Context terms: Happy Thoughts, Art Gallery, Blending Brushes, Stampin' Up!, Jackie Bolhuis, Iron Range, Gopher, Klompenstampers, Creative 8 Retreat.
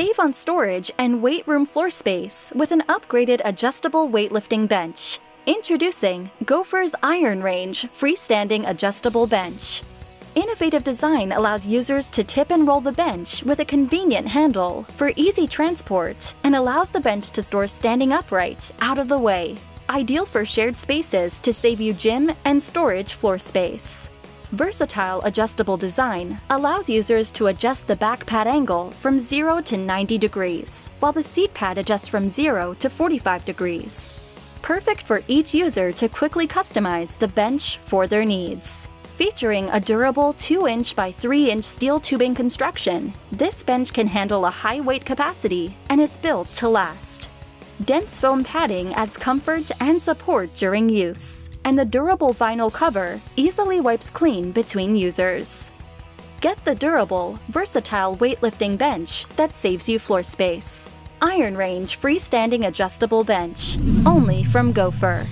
Save on storage and weight room floor space with an upgraded adjustable weightlifting bench. Introducing Gopher's Iron Range freestanding adjustable bench. Innovative design allows users to tip and roll the bench with a convenient handle for easy transport and allows the bench to store standing upright, out of the way. Ideal for shared spaces to save you gym and storage floor space. Versatile adjustable design allows users to adjust the back pad angle from 0 to 90 degrees, while the seat pad adjusts from 0 to 45 degrees. Perfect for each user to quickly customize the bench for their needs. Featuring a durable 2-inch by 3-inch steel tubing construction, this bench can handle a high weight capacity and is built to last. Dense foam padding adds comfort and support during use, and the durable vinyl cover easily wipes clean between users. Get the durable, versatile weightlifting bench that saves you floor space. Iron Range freestanding adjustable bench, only from Gopher.